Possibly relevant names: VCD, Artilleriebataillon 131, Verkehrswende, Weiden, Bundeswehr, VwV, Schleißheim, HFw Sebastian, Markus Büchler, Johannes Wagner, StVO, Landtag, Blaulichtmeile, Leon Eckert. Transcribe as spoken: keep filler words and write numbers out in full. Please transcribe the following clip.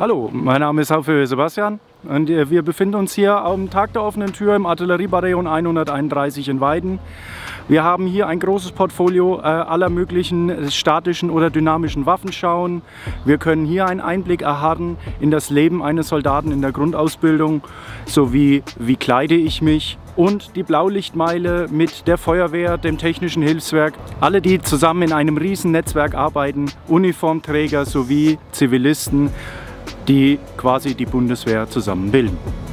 Hallo, mein Name ist HFw Sebastian und wir befinden uns hier am Tag der offenen Tür im Artilleriebataillon hunderteinunddreißig in Weiden. Wir haben hier ein großes Portfolio aller möglichen statischen oder dynamischen Waffenschauen. Wir können hier einen Einblick erhalten in das Leben eines Soldaten in der Grundausbildung, sowie wie kleide ich mich, und die Blaulichtmeile mit der Feuerwehr, dem technischen Hilfswerk. Alle, die zusammen in einem riesen Netzwerk arbeiten, Uniformträger sowie Zivilisten, die quasi die Bundeswehr zusammenbilden.